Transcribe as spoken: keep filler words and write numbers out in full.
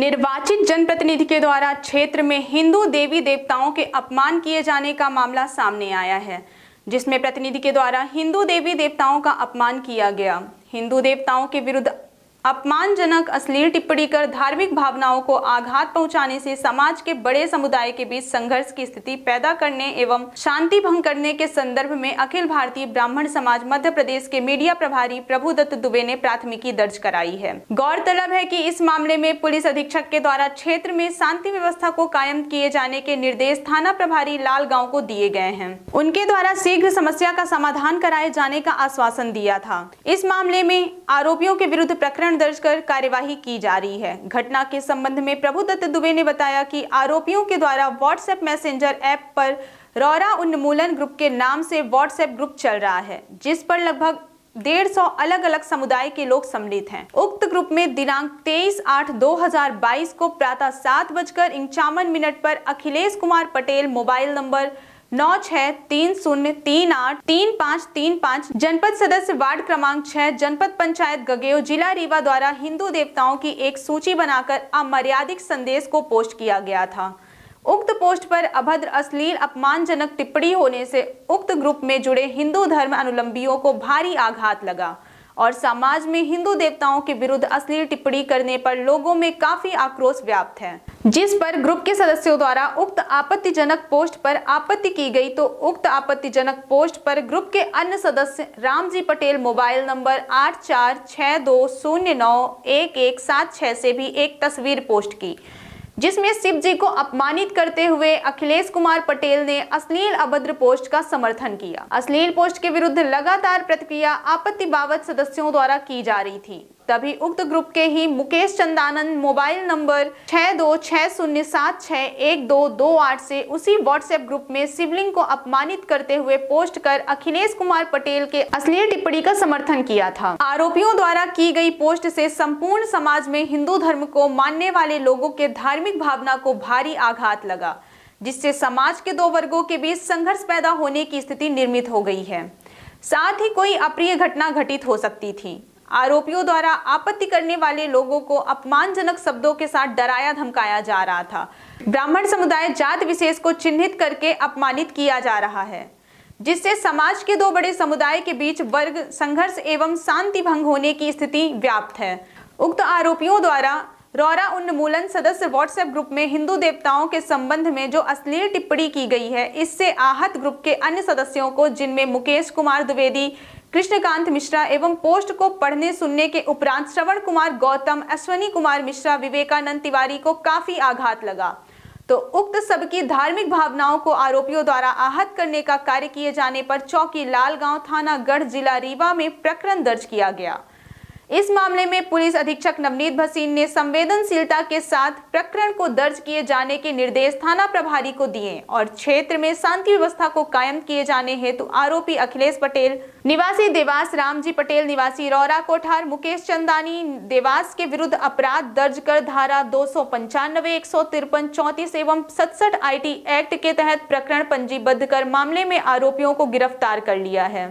निर्वाचित जनप्रतिनिधि के द्वारा क्षेत्र में हिंदू देवी देवताओं के अपमान किए जाने का मामला सामने आया है, जिसमें प्रतिनिधि के द्वारा हिंदू देवी देवताओं का अपमान किया गया। हिंदू देवताओं के विरुद्ध अपमानजनक अश्लील टिप्पणी कर धार्मिक भावनाओं को आघात पहुंचाने से समाज के बड़े समुदाय के बीच संघर्ष की स्थिति पैदा करने एवं शांति भंग करने के संदर्भ में अखिल भारतीय ब्राह्मण समाज मध्य प्रदेश के मीडिया प्रभारी प्रभु दत्त दुबे ने प्राथमिकी दर्ज कराई है। गौरतलब है कि इस मामले में पुलिस अधीक्षक के द्वारा क्षेत्र में शांति व्यवस्था को कायम किए जाने के निर्देश थाना प्रभारी लाल गांव को दिए गए हैं। उनके द्वारा शीघ्र समस्या का समाधान कराए जाने का आश्वासन दिया था। इस मामले में आरोपियों के विरुद्ध प्रकरण दर्ज कर कार्यवाही की जा रही है। घटना के संबंध में प्रभु दत्त दुबे ने बताया कि आरोपियों के द्वारा व्हाट्सएप मैसेंजर ऐप पर रौरा उन्मूलन ग्रुप के नाम से व्हाट्सएप ग्रुप चल रहा है, जिस पर लगभग डेढ़ सौ अलग अलग समुदाय के लोग सम्मिलित हैं। उक्त ग्रुप में दिनांक तेईस आठ दो हज़ार बाईस को प्रातः सात बजकर इंक्यावन मिनट पर अखिलेश कुमार पटेल मोबाइल नंबर नौ छह तीन शून्य तीन आठ तीन पाँच तीन पाँच जनपद सदस्य वार्ड क्रमांक छह जनपद पंचायत गगेव जिला रीवा द्वारा हिंदू देवताओं की एक सूची बनाकर अमर्यादित संदेश को पोस्ट किया गया था। उक्त पोस्ट पर अभद्र अश्लील अपमानजनक टिप्पणी होने से उक्त ग्रुप में जुड़े हिंदू धर्म अनुलंबियों को भारी आघात लगा और समाज में हिंदू देवताओं के विरुद्ध अश्लील टिप्पणी करने पर लोगों में काफी आक्रोश व्याप्त है, जिस पर ग्रुप के सदस्यों द्वारा उक्त आपत्तिजनक पोस्ट पर आपत्ति की गई तो उक्त आपत्तिजनक पोस्ट पर ग्रुप के अन्य सदस्य रामजी पटेल मोबाइल नंबर आठ चार छः दो शून्य नौ एक एक सात छः से भी एक तस्वीर पोस्ट की, जिसमें शिव जी को अपमानित करते हुए अखिलेश कुमार पटेल ने अश्लील अभद्र पोस्ट का समर्थन किया। अश्लील पोस्ट के विरुद्ध लगातार प्रतिक्रिया आपत्ति बावत सदस्यों द्वारा की जा रही थी। तभी उक्त ग्रुप के ही मुकेश चंदानंद मोबाइल नंबर छः दो छः शून्य सात छः एक दो दो आठ से उसी व्हाट्सएप ग्रुप में शिवलिंग को अपमानित करते हुए पोस्ट कर अखिलेश कुमार पटेल के अश्लील टिप्पणी का समर्थन किया था। आरोपियों द्वारा की गई पोस्ट से संपूर्ण समाज में हिंदू धर्म को मानने वाले लोगों के धार्मिक भावना को भारी आघात लगा, जिससे समाज के दो वर्गों के बीच संघर्ष पैदा होने की स्थिति निर्मित हो गई है। साथ ही कोई अप्रिय घटना घटित हो सकती थी। आरोपियों द्वारा आपत्ति करने वाले लोगों को अपमानजनक शब्दों के साथ डराया धमकाया जा रहा था। ब्राह्मण समुदाय जात विशेष को चिन्हित करके अपमानित किया जा रहा है, जिससे समाज के दो बड़े समुदाय के बीच वर्ग संघर्ष एवं शांति भंग होने की स्थिति व्याप्त है। उक्त आरोपियों द्वारा रौरा उन्मूलन सदस्य व्हाट्सएप ग्रुप में हिंदू देवताओं के संबंध में जो अश्लील टिप्पणी की गई है, इससे आहत ग्रुप के अन्य सदस्यों को, जिनमें मुकेश कुमार द्विवेदी, कृष्णकांत मिश्रा एवं पोस्ट को पढ़ने सुनने के उपरांत श्रवण कुमार गौतम, अश्वनी कुमार मिश्रा, विवेकानंद तिवारी को काफी आघात लगा, तो उक्त सबकी धार्मिक भावनाओं को आरोपियों द्वारा आहत करने का कार्य किए जाने पर चौकी लाल गांव थाना गढ़ जिला रीवा में प्रकरण दर्ज किया गया। इस मामले में पुलिस अधीक्षक नवनीत भसीन ने संवेदनशीलता के साथ प्रकरण को दर्ज किए जाने के निर्देश थाना प्रभारी को दिए और क्षेत्र में शांति व्यवस्था को कायम किए जाने हेतु आरोपी अखिलेश पटेल निवासी देवास, रामजी पटेल निवासी रौरा कोठार, मुकेश चंदानी देवास के विरुद्ध अपराध दर्ज कर धारा दो सौ पंचानवे एक सौ तिरपन चौंतीस एवं सड़सठ आई टी एक्ट के तहत प्रकरण पंजीबद्ध कर मामले में आरोपियों को गिरफ्तार कर लिया है।